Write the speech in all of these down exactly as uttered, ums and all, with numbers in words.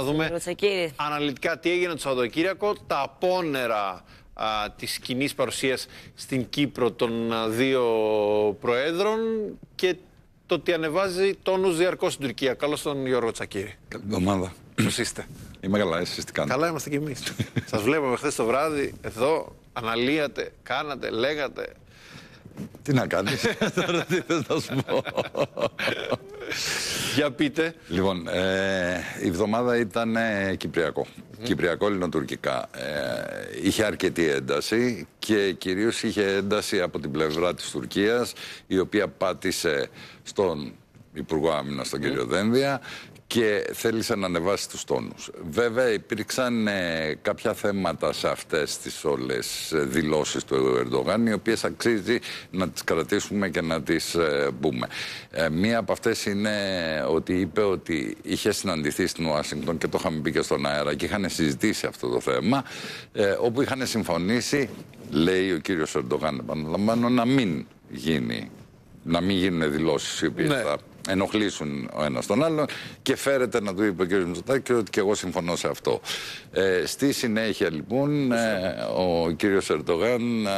Να δούμε αναλυτικά τι έγινε το Σαββατοκύριακο, τα απόνερα α, της κοινής παρουσίας στην Κύπρο των α, δύο προέδρων και το ότι ανεβάζει τόνους διαρκώς στην Τουρκία. Καλώς τον Γιώργο Τσακύρη. Καλή εβδομάδα. Πώς είστε? Είμαι καλά, εσείς τι κάνετε? Καλά είμαστε κι εμείς. Σας βλέπαμε χθες το βράδυ, εδώ αναλύατε, κάνατε, λέγατε. Τι να κάνεις, τώρα τι θες να σου πω? Για πείτε. Λοιπόν, ε, η εβδομάδα ήταν ε, κυπριακό, mm -hmm. κυπριακό-ελληνοτουρκικά. Ε, είχε αρκετή ένταση και κυρίως είχε ένταση από την πλευρά της Τουρκίας, η οποία πάτησε στον Υπουργό Άμυνας, τον mm -hmm. κύριο Δένδια, και θέλησε να ανεβάσει τους τόνους. Βέβαια υπήρξαν ε, κάποια θέματα σε αυτές τις όλες ε, δηλώσεις του Ερντογάν, οι οποίες αξίζει να τις κρατήσουμε και να τις ε, μπούμε. Ε, μία από αυτές είναι ότι είπε ότι είχε συναντηθεί στην Ουάσιγκτον, και το είχαμε πει και στον αέρα, και είχαν συζητήσει αυτό το θέμα, ε, όπου είχαν συμφωνήσει, λέει ο κύριος Ερντογάν, επαναλαμβάνω, να μην γίνει, να μην γίνουν δηλώσεις οι οποίες ναι. θα ενοχλήσουν ο ένας τον άλλον, και φέρεται να του είπε ο κ. Μητσοτάκη ότι και εγώ συμφωνώ σε αυτό. Ε, στη συνέχεια λοιπόν ε, ο κ. Ερντογάν ε,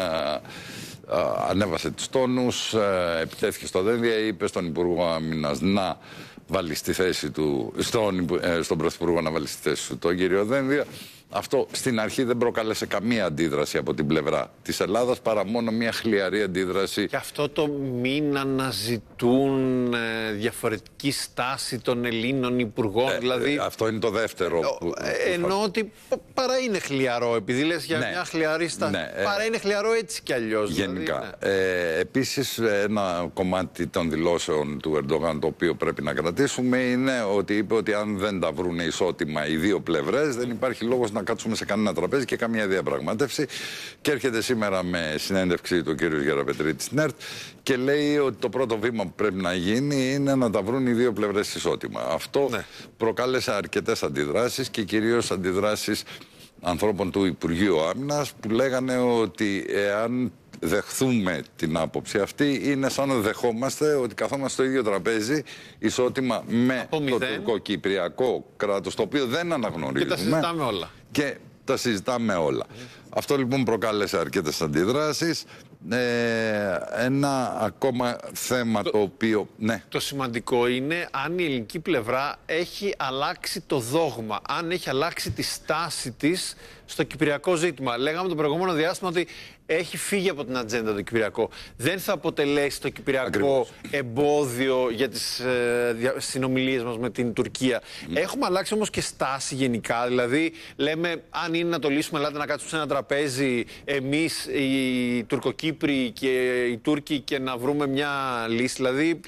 ε, ανέβασε τους τόνους, ε, επιτέθηκε στο Δένδια, είπε στον Υπουργό Άμυνας να βάλει στη θέση του, στον, ε, στον Πρωθυπουργό να βάλει στη θέση του τον κύριο Δένδια. Αυτό στην αρχή δεν προκάλεσε καμία αντίδραση από την πλευρά της Ελλάδας, παρά μόνο μια χλιαρή αντίδραση. Και αυτό το μην αναζητούν ε, διαφορετική στάση των Ελλήνων υπουργών, ε, δηλαδή... Ε, αυτό είναι το δεύτερο. Ε, που, ε, εννοώ ότι παρά είναι χλιαρό, επειδή λες για ναι, μια χλιαρή στάση, ναι, ε, παρά είναι χλιαρό έτσι κι αλλιώς. Γενικά. Δηλαδή, ναι. ε, επίσης ένα κομμάτι των δηλώσεων του Ερντογάν, το οποίο πρέπει να κρατήσουμε, είναι ότι είπε ότι αν δεν τα βρουν ισότιμα οι δύο πλευρές, δεν υπάρχει λόγος να κάτσουμε σε κανένα τραπέζι και καμία διαπραγμάτευση. Και έρχεται σήμερα με συνέντευξη του κ. Γεραπετρίτη στην ΕΡΤ και λέει ότι το πρώτο βήμα που πρέπει να γίνει είναι να τα βρουν οι δύο πλευρές ισότιμα. Αυτό ναι. προκάλεσε αρκετές αντιδράσεις, και κυρίως αντιδράσεις ανθρώπων του Υπουργείου Άμυνας, που λέγανε ότι εάν δεχθούμε την άποψη αυτή, είναι σαν να δεχόμαστε ότι καθόμαστε στο ίδιο τραπέζι ισότιμα με το τουρκοκυπριακό κράτος, το οποίο δεν αναγνωρίζουμε. Και τα συζητάμε όλα. Και τα συζητάμε όλα. Mm. Αυτό λοιπόν προκάλεσε αρκετές αντιδράσεις. Ε, ένα ακόμα θέμα το, το οποίο... Ναι. Το σημαντικό είναι αν η ελληνική πλευρά έχει αλλάξει το δόγμα, αν έχει αλλάξει τη στάση της στο κυπριακό ζήτημα. Λέγαμε το προηγούμενο διάστημα ότι έχει φύγει από την ατζέντα το κυπριακό. Δεν θα αποτελέσει το κυπριακό Ακριβώς. εμπόδιο για τις ε, δια, συνομιλίες μας με την Τουρκία. Mm. Έχουμε αλλάξει όμως και στάση γενικά. Δηλαδή λέμε, αν είναι να το λύσουμε, ελάτε να κάτσουμε σε ένα τραπέζι εμείς οι Τουρκοκύπροι και οι Τούρκοι και να βρούμε μια λύση. Δηλαδή...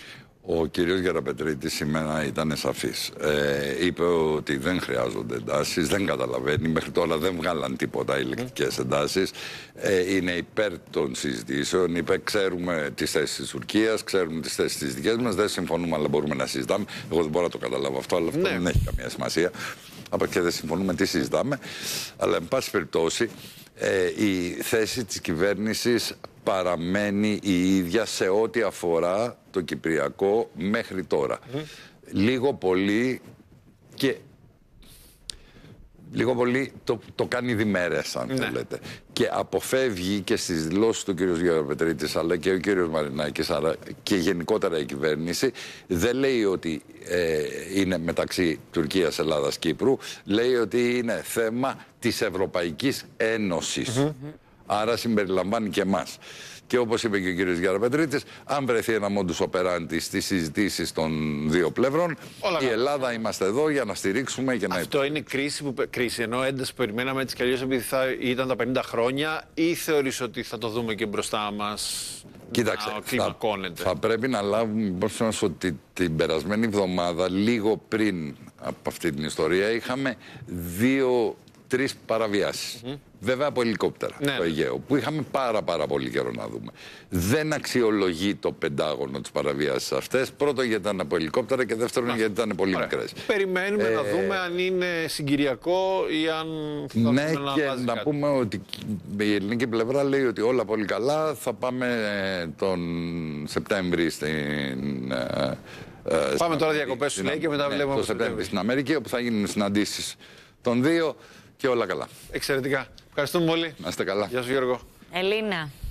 Ο κύριος Γεραπετρίτης σήμερα ήταν σαφής. Ε, είπε ότι δεν χρειάζονται εντάσεις, δεν καταλαβαίνει. Μέχρι τώρα δεν βγάλαν τίποτα ηλεκτρικές εντάσεις. Ε, είναι υπέρ των συζητήσεων. Είπε, ξέρουμε τις θέσεις της Τουρκίας, ξέρουμε τις θέσεις της δικές μας. Δεν συμφωνούμε, αλλά μπορούμε να συζητάμε. Εγώ δεν μπορώ να το καταλάβω αυτό, αλλά αυτό ναι. δεν έχει καμία σημασία. Από και δεν συμφωνούμε, τι συζητάμε. Αλλά, εν πάση περιπτώσει, ε, η θέση της κυβέρνησης παραμένει η ίδια σε ό,τι αφορά το κυπριακό μέχρι τώρα. Mm. Λίγο πολύ και... Λίγο πολύ το, το κάνει διμέρες, αν ναι. θέλετε. Και αποφεύγει και στις δηλώσεις του κ. Γεραπετρίτης, αλλά και ο κ. Μαρινάκης, αλλά και γενικότερα η κυβέρνηση, δεν λέει ότι ε, είναι μεταξύ Τουρκίας, Ελλάδας, Κύπρου. Λέει ότι είναι θέμα της Ευρωπαϊκής Ένωσης. Mm-hmm. Άρα συμπεριλαμβάνει και εμάς. Και όπως είπε και ο κύριος Γεραπετρίτης, αν βρεθεί ένα μόντους οπεράντι στις συζητήσεις των δύο πλευρών, Όλα η Ελλάδα είμαστε εδώ για να στηρίξουμε και να... Αυτό είναι κρίση, που... κρίση ενώ ένταση που περιμέναμε έτσι κι αλλιώς, επειδή θα ήταν τα πενήντα χρόνια, ή θεωρείς ότι θα το δούμε και μπροστά μας? Κοίταξε, θα, θα πρέπει να λάβουμε υπόψη μας ότι την περασμένη εβδομάδα, λίγο πριν από αυτή την ιστορία, είχαμε δύο... Τρεις παραβιάσεις. Mm. Βέβαια από ελικόπτερα ναι. στο Αιγαίο, που είχαμε πάρα πάρα πολύ καιρό να δούμε. Δεν αξιολογεί το πεντάγωνο τις παραβιάσεις αυτές. Πρώτον, γιατί ήταν από ελικόπτερα, και δεύτερον, να. γιατί ήταν πολύ Ωραία. μικρές. Περιμένουμε ε... να δούμε αν είναι συγκυριακό ή αν θα ναι, να και να κάτι. πούμε ότι η ελληνική πλευρά λέει ότι όλα πολύ καλά. Θα πάμε τον Σεπτέμβρη στην Ε, Πάμε τώρα διακοπές σου λέει και μετά ναι, βλέπουμε το Σεπτέμβρη στην Αμερική, όπου θα γίνουν συναντήσεις των δύο και όλα καλά. Εξαιρετικά. Ευχαριστούμε πολύ. Να είστε καλά. Γεια σου Γιώργο. Ελίνα.